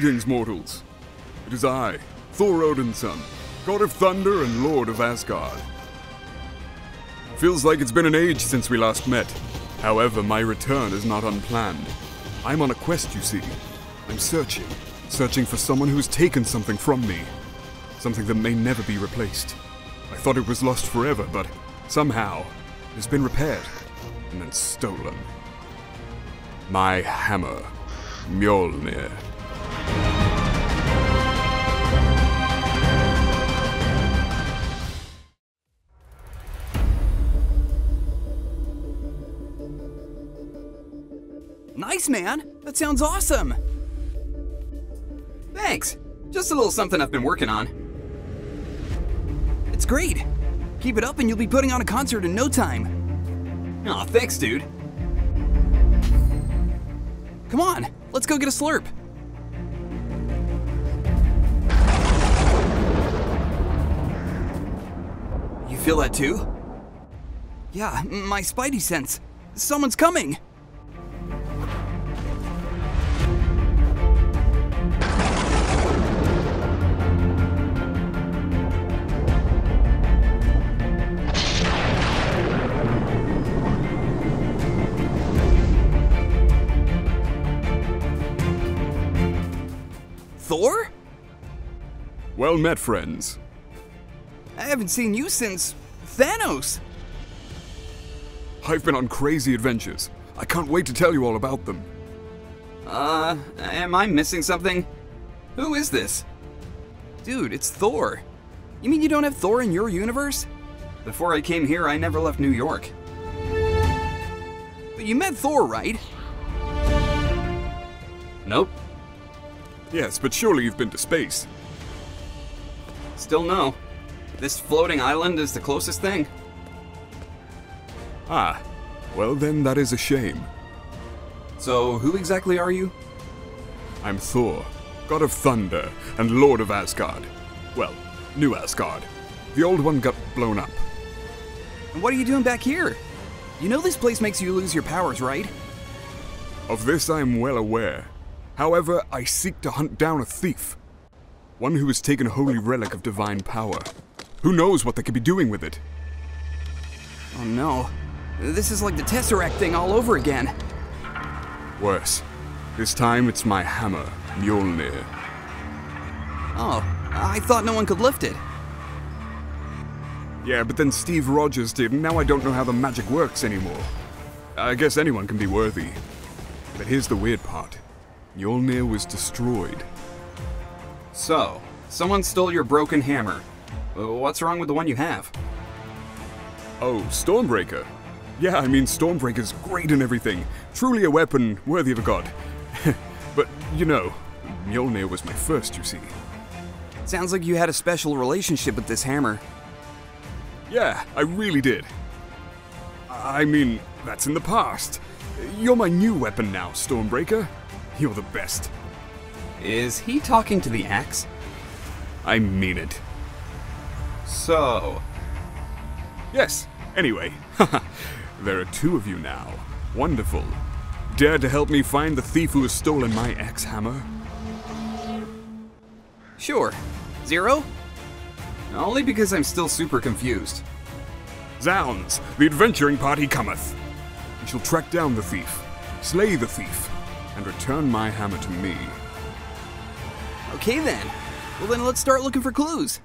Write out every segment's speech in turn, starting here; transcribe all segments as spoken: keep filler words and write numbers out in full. Greetings, mortals. It is I, Thor Odinson, God of Thunder and Lord of Asgard. Feels like it's been an age since we last met. However, my return is not unplanned. I'm on a quest, you see. I'm searching, searching for someone who's taken something from me. Something that may never be replaced. I thought it was lost forever, but somehow it has been repaired and then stolen. My hammer, Mjolnir. Nice, man! That sounds awesome! Thanks! Just a little something I've been working on. It's great! Keep it up and you'll be putting on a concert in no time. Aw, thanks, dude. Come on, let's go get a slurp. You feel that too? Yeah, my spidey sense. Someone's coming! Thor? Well met, friends. I haven't seen you since Thanos. I've been on crazy adventures. I can't wait to tell you all about them. Uh, am I missing something? Who is this? Dude, it's Thor. You mean you don't have Thor in your universe? Before I came here, I never left New York. But you met Thor, right? Nope. Yes, but surely you've been to space. Still no. This floating island is the closest thing. Ah, well then that is a shame. So, who exactly are you? I'm Thor, God of Thunder and Lord of Asgard. Well, New Asgard. The old one got blown up. And what are you doing back here? You know this place makes you lose your powers, right? Of this I am well aware. However, I seek to hunt down a thief, one who has taken a holy relic of divine power. Who knows what they could be doing with it? Oh no, this is like the Tesseract thing all over again. Worse, this time it's my hammer, Mjolnir. Oh, I thought no one could lift it. Yeah, but then Steve Rogers did, and now I don't know how the magic works anymore. I guess anyone can be worthy. But here's the weird part. Mjolnir was destroyed. So, someone stole your broken hammer. What's wrong with the one you have? Oh, Stormbreaker. Yeah, I mean, Stormbreaker's great and everything. Truly a weapon worthy of a god. But, you know, Mjolnir was my first, you see. Sounds like you had a special relationship with this hammer. Yeah, I really did. I mean, that's in the past. You're my new weapon now, Stormbreaker. You're the best. Is he talking to the axe? I mean it. So... Yes, anyway. There are two of you now. Wonderful. Dare to help me find the thief who has stolen my axe hammer? Sure. Zero? Only because I'm still super confused. Zounds! The adventuring party cometh. We shall track down the thief, slay the thief, and return my hammer to me. Okay then. Well then let's start looking for clues.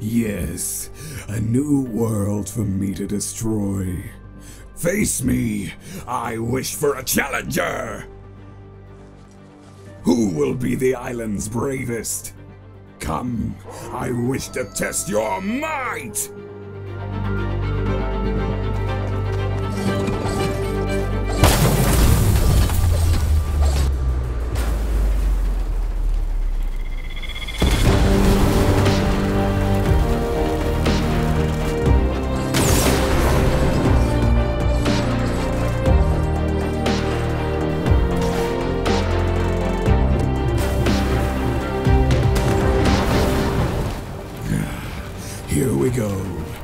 Yes, a new world for me to destroy. Face me! I wish for a challenger! Who will be the island's bravest? Come, I wish to test your might! we go.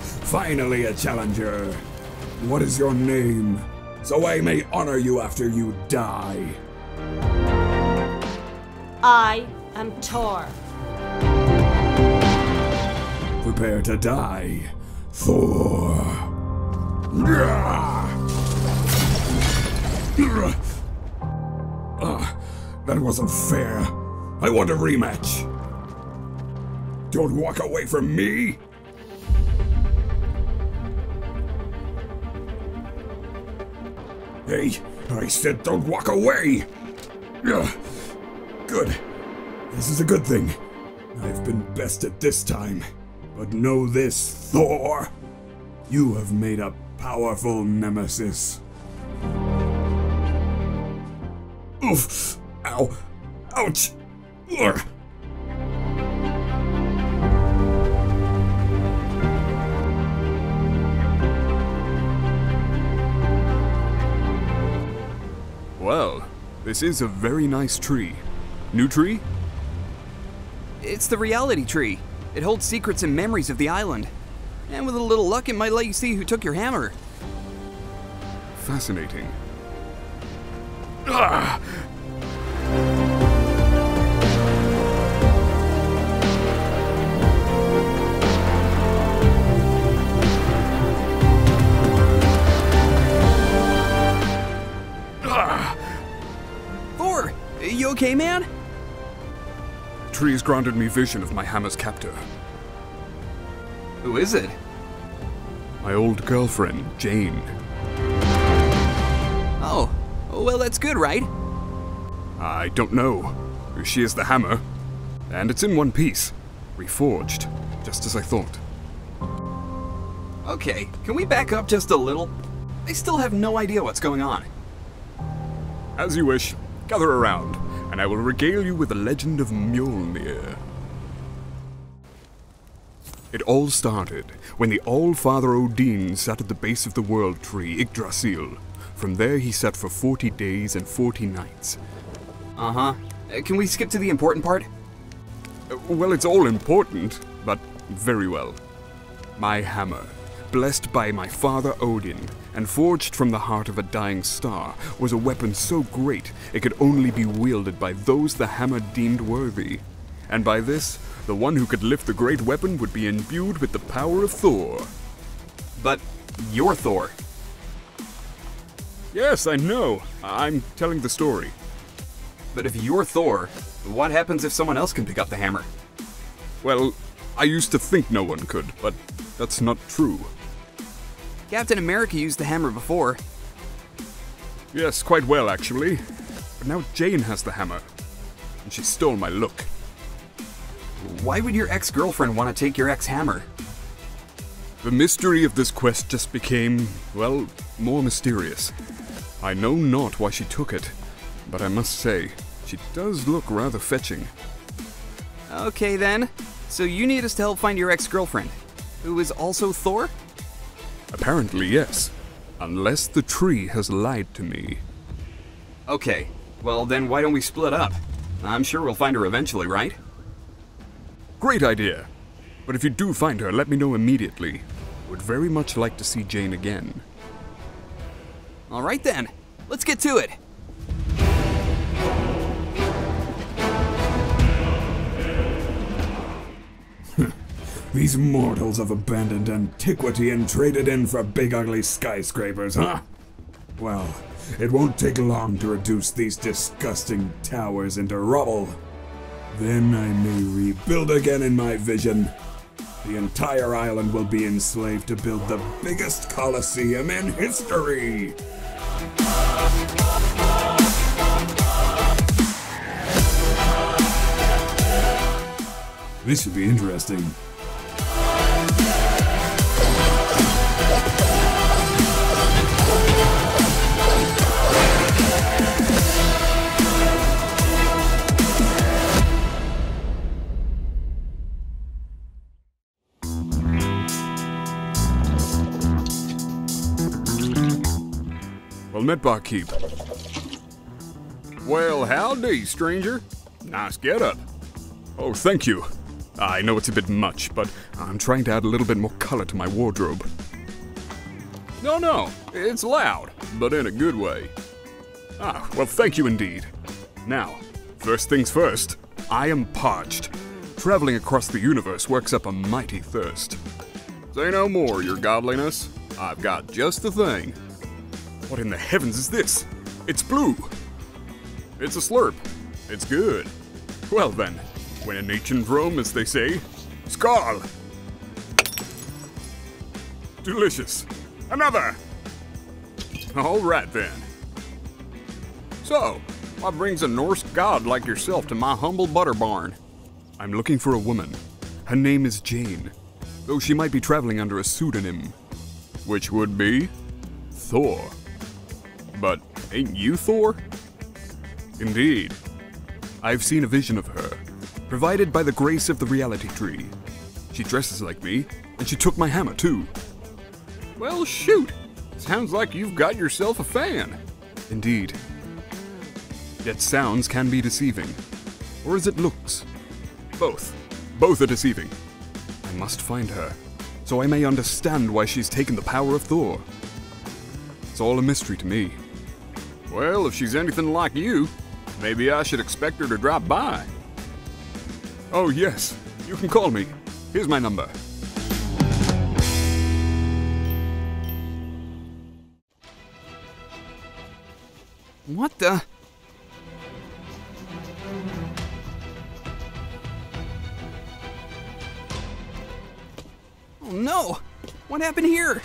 Finally a challenger. What is your name? So I may honor you after you die. I am Thor. Prepare to die, Thor. Ah, that wasn't fair. I want a rematch. Don't walk away from me. Hey, I said don't walk away. Good. This is a good thing. I've been bested this time. But know this, Thor. You have made a powerful nemesis. Oof! Ow! Ouch! Ugh. Well, this is a very nice tree. New tree? It's the reality tree. It holds secrets and memories of the island. And with a little luck, it might let you see who took your hammer. Fascinating. Ah! Ah! Thor, you okay, man? The tree's granted me vision of my hammer's captor. Who is it? My old girlfriend, Jane. Oh, well that's good, right? I don't know. She is the hammer, and it's in one piece, reforged, just as I thought. Okay, can we back up just a little? I still have no idea what's going on. As you wish, gather around. And I will regale you with the legend of Mjolnir. It all started when the All-Father Odin sat at the base of the world tree, Yggdrasil. From there he sat for forty days and forty nights. Uh-huh. Can we skip to the important part? Well, it's all important, but very well. My hammer, blessed by my father Odin, and forged from the heart of a dying star, was a weapon so great it could only be wielded by those the hammer deemed worthy. And by this, the one who could lift the great weapon would be imbued with the power of Thor. But you're Thor. Yes, I know. I'm telling the story. But if you're Thor, what happens if someone else can pick up the hammer? Well, I used to think no one could, but that's not true. Captain America used the hammer before. Yes, quite well, actually. But now Jane has the hammer, and she stole my look. Why would your ex-girlfriend want to take your ex-hammer? The mystery of this quest just became, well, more mysterious. I know not why she took it, but I must say, she does look rather fetching. Okay then, so you need us to help find your ex-girlfriend, who is also Thor? Apparently, yes. Unless the tree has lied to me. Okay, well then why don't we split up? I'm sure we'll find her eventually, right? Great idea! But if you do find her, let me know immediately. Would very much like to see Jane again. Alright then, let's get to it! These mortals have abandoned antiquity and traded in for big ugly skyscrapers, huh? Well, it won't take long to reduce these disgusting towers into rubble. Then I may rebuild again in my vision. The entire island will be enslaved to build the biggest Colosseum in history! This should be interesting. Met barkeep. Well, howdy, stranger. Nice getup. Oh, thank you. I know it's a bit much, but I'm trying to add a little bit more color to my wardrobe. No, no, it's loud, but in a good way. Ah, well, thank you indeed. Now, first things first, I am parched. Traveling across the universe works up a mighty thirst. Say no more, your godliness. I've got just the thing. What in the heavens is this? It's blue. It's a slurp. It's good. Well then, when in ancient Rome, as they say, Skal! Delicious. Another! Alright then. So, what brings a Norse god like yourself to my humble butter barn? I'm looking for a woman. Her name is Jane, though she might be traveling under a pseudonym, which would be Thor. But ain't you Thor? Indeed. I've seen a vision of her, provided by the grace of the reality tree. She dresses like me, and she took my hammer too. Well, shoot! Sounds like you've got yourself a fan. Indeed. Yet sounds can be deceiving. Or is it looks? Both. Both are deceiving. I must find her, so I may understand why she's taken the power of Thor. It's all a mystery to me. Well, if she's anything like you, maybe I should expect her to drop by. Oh yes, you can call me. Here's my number. What the? Oh no! What happened here?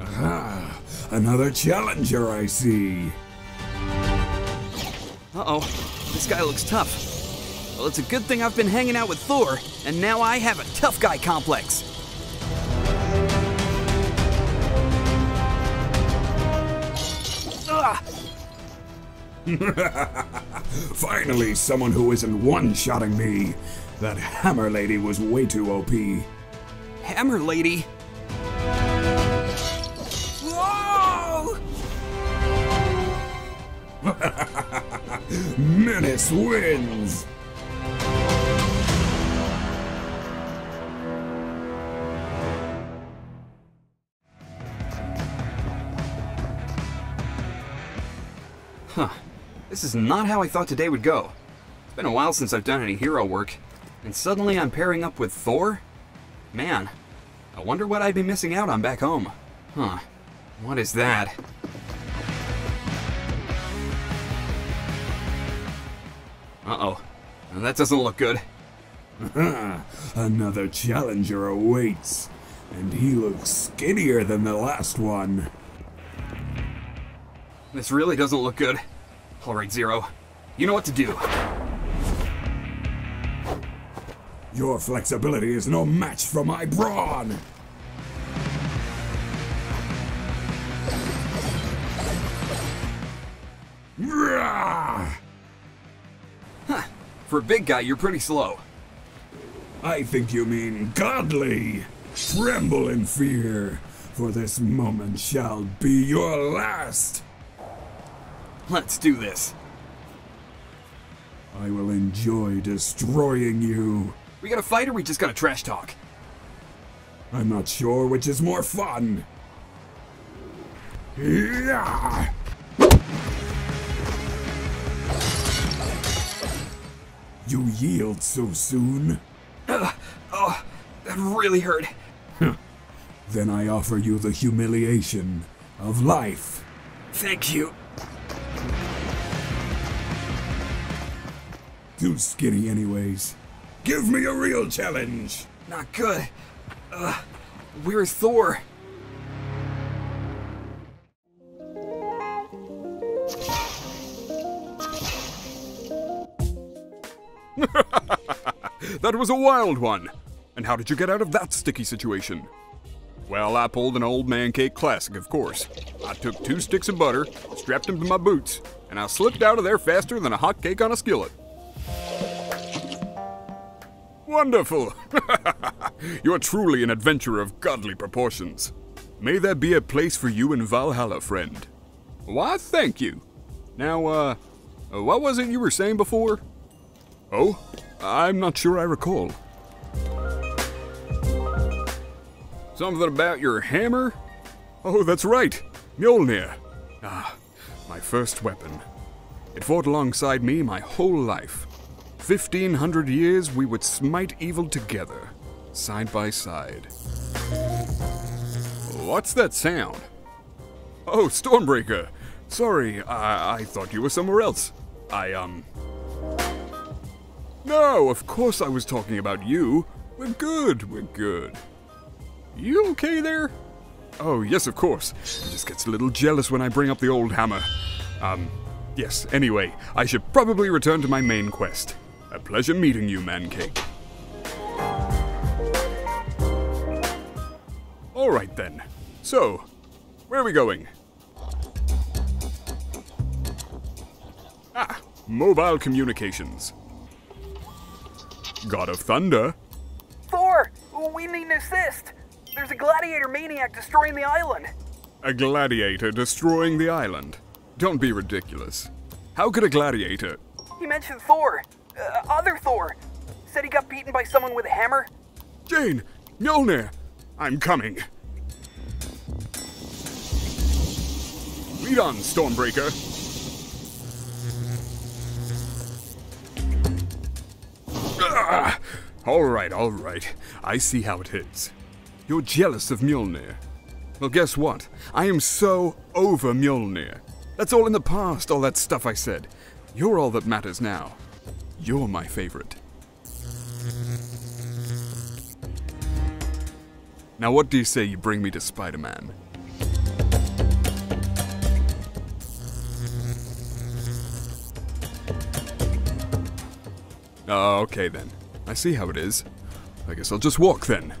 Aha! Another challenger, I see. Uh-oh. This guy looks tough. Well, it's a good thing I've been hanging out with Thor, and now I have a tough guy complex. Finally, someone who isn't one-shotting me. That hammer lady was way too O P. Hammer lady? Whoa! Menace wins! Huh. This is not how I thought today would go. It's been a while since I've done any hero work, and suddenly I'm pairing up with Thor? Man, I wonder what I'd be missing out on back home. Huh. What is that? Uh-oh. That doesn't look good. Another challenger awaits, and he looks skinnier than the last one. This really doesn't look good. Alright, Zero. You know what to do. Your flexibility is no match for my brawn! Huh. For a big guy, you're pretty slow. I think you mean godly! Tremble in fear, for this moment shall be your last! Let's do this. I will enjoy destroying you. We gonna fight or we just gonna trash talk? I'm not sure which is more fun. Yeah. You yield so soon. Uh, oh, that really hurt. Huh. Then I offer you the humiliation of life. Thank you. Too skinny anyways. Give me a real challenge! Not good. Uh, where's Thor? That was a wild one! And how did you get out of that sticky situation? Well, I pulled an old Mancake classic, of course. I took two sticks of butter, strapped them to my boots, and I slipped out of there faster than a hot cake on a skillet. Wonderful! You are truly an adventurer of godly proportions. May there be a place for you in Valhalla, friend. Why, thank you. Now, uh, what was it you were saying before? Oh, I'm not sure I recall. Something about your hammer? Oh, that's right. Mjolnir. Ah, my first weapon. It fought alongside me my whole life. Fifteen hundred years we would smite evil together, side by side. What's that sound? Oh, Stormbreaker. Sorry, I, I thought you were somewhere else. I, um... No, of course I was talking about you. We're good, we're good. You okay there? Oh, yes, of course. He just gets a little jealous when I bring up the old hammer. Um, yes, anyway, I should probably return to my main quest. A pleasure meeting you, Mancake. Alright then. So, where are we going? Ah, mobile communications. God of Thunder? Thor, we need an assist! There's a gladiator maniac destroying the island. A gladiator destroying the island? Don't be ridiculous. How could a gladiator... He mentioned Thor. Uh, other Thor. Said he got beaten by someone with a hammer. Jane! Mjolnir! I'm coming. Lead on, Stormbreaker. Ugh. All right, all right. I see how it is. You're jealous of Mjolnir. Well, guess what? I am so over Mjolnir. That's all in the past, all that stuff I said. You're all that matters now. You're my favorite. Now what do you say you bring me to Spider-Man? Uh, okay then. I see how it is. I guess I'll just walk then.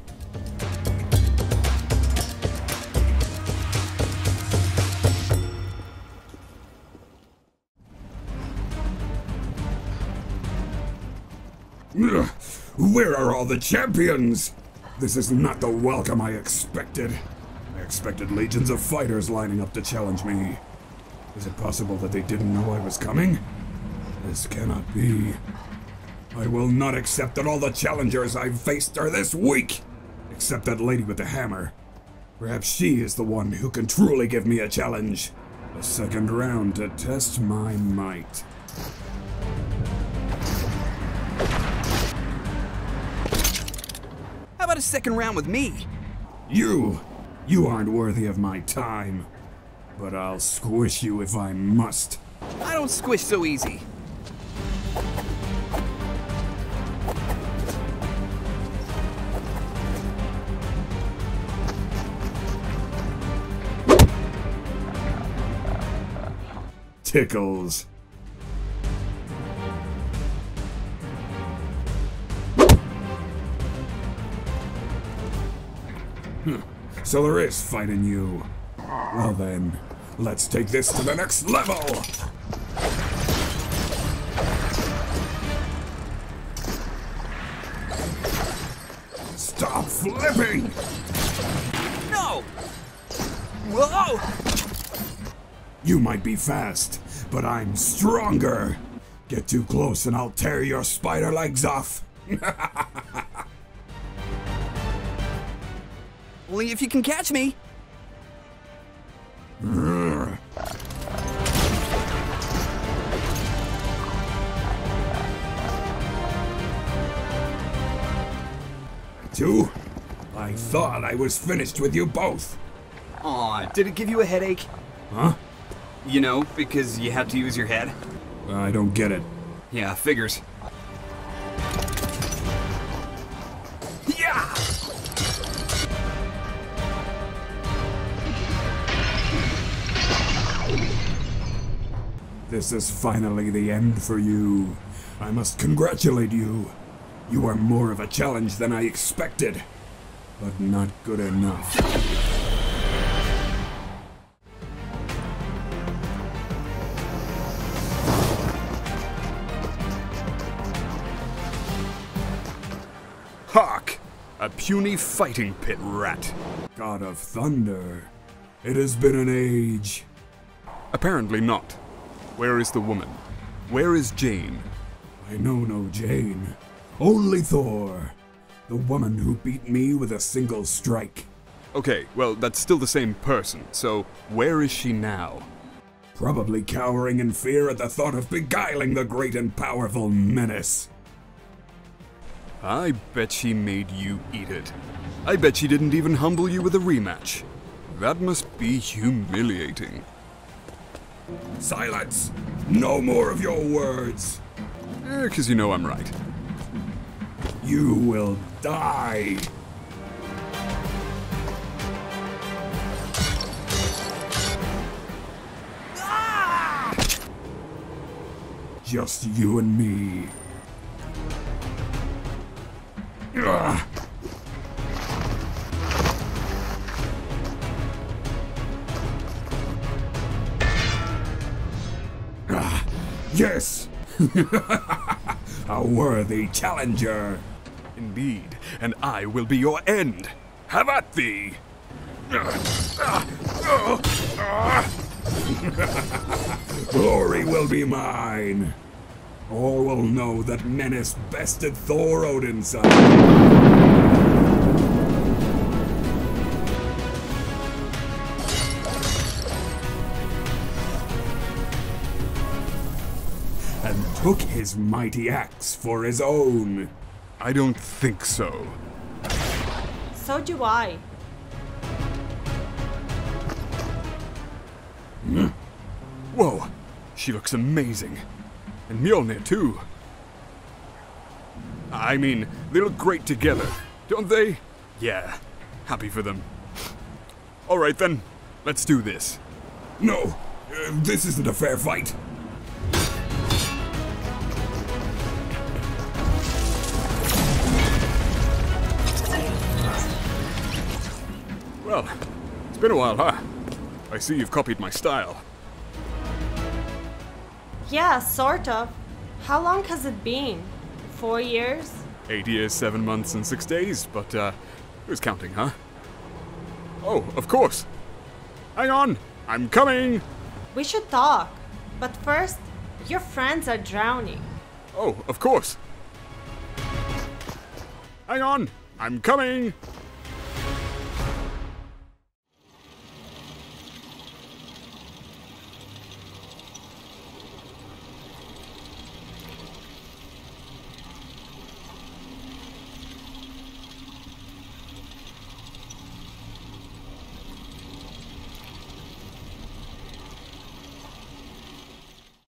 Where are all the champions? This is not the welcome I expected. I expected legions of fighters lining up to challenge me. Is it possible that they didn't know I was coming? This cannot be. I will not accept that all the challengers I've faced are this weak, except that lady with the hammer. Perhaps she is the one who can truly give me a challenge. A second round to test my might. A second round with me. You, you aren't worthy of my time, but I'll squish you if I must. I don't squish so easy. Tickles. So there is fight in you. Well then, let's take this to the next level! Stop flipping! No! Whoa! You might be fast, but I'm stronger! Get too close and I'll tear your spider legs off! Only if you can catch me. Two? I thought I was finished with you both. Aw, did it give you a headache? Huh? You know, because you have to use your head. I don't get it. Yeah, figures. Yeah! This is finally the end for you. I must congratulate you. You are more of a challenge than I expected, but not good enough. Hawk, a puny fighting pit rat. God of Thunder, it has been an age. Apparently not. Where is the woman? Where is Jane? I know no Jane. Only Thor, the woman who beat me with a single strike. Okay, well, that's still the same person, so where is she now? Probably cowering in fear at the thought of beguiling the great and powerful Menace. I bet she made you eat it. I bet she didn't even humble you with a rematch. That must be humiliating. Silence! No more of your words! Eh, 'cause you know I'm right. You will die! Ah! Just you and me. Ugh. Ah, yes! A worthy challenger! Indeed, and I will be your end! Have at thee! Glory will be mine! All will know that Menace bested Thor Odinson! And took his mighty axe for his own! I don't think so. So do I. Whoa! She looks amazing. And Mjolnir, too. I mean, they look great together, don't they? Yeah, happy for them. Alright then, let's do this. No, uh, this isn't a fair fight. Well, it's been a while, huh? I see you've copied my style. Yeah, sort of. How long has it been? Four years? Eight years, seven months, and six days, but, uh, who's counting, huh? Oh, of course! Hang on! I'm coming! We should talk, but first, your friends are drowning. Oh, of course! Hang on! I'm coming!